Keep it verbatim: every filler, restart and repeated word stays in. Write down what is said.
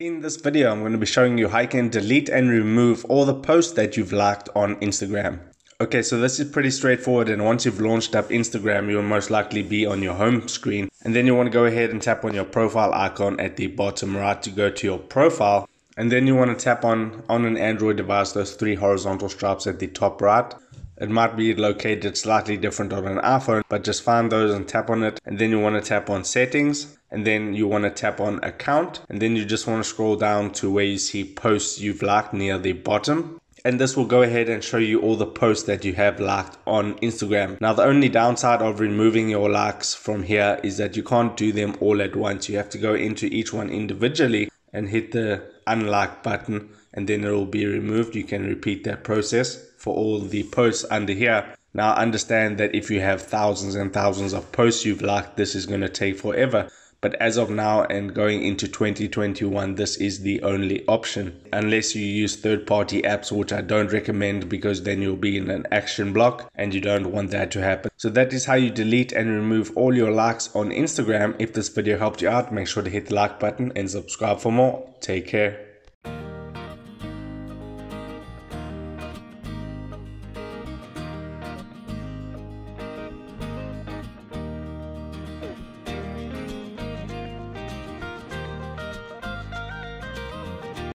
In this video, I'm going to be showing you how you can delete and remove all the posts that you've liked on Instagram. Okay, so this is pretty straightforward, and once you've launched up Instagram, you'll most likely be on your home screen. And then you want to go ahead and tap on your profile icon at the bottom right to go to your profile. And then you want to tap on, on an Android device, those three horizontal stripes at the top right. It might be located slightly different on an iPhone, but just find those and tap on it. And then you want to tap on settings, and then you want to tap on account, and then you just want to scroll down to where you see posts you've liked near the bottom. And this will go ahead and show you all the posts that you have liked on Instagram. Now, the only downside of removing your likes from here is that you can't do them all at once. You have to go into each one individually and hit the unlike button, and then it will be removed. You can repeat that process for all the posts under here. Now, understand that if you have thousands and thousands of posts you've liked, this is going to take forever. But as of now and going into twenty twenty-one, this is the only option, unless you use third-party apps, which I don't recommend, because then you'll be in an action block and you don't want that to happen. So that is how you delete and remove all your likes on Instagram. If this video helped you out, make sure to hit the like button and subscribe for more. Take care.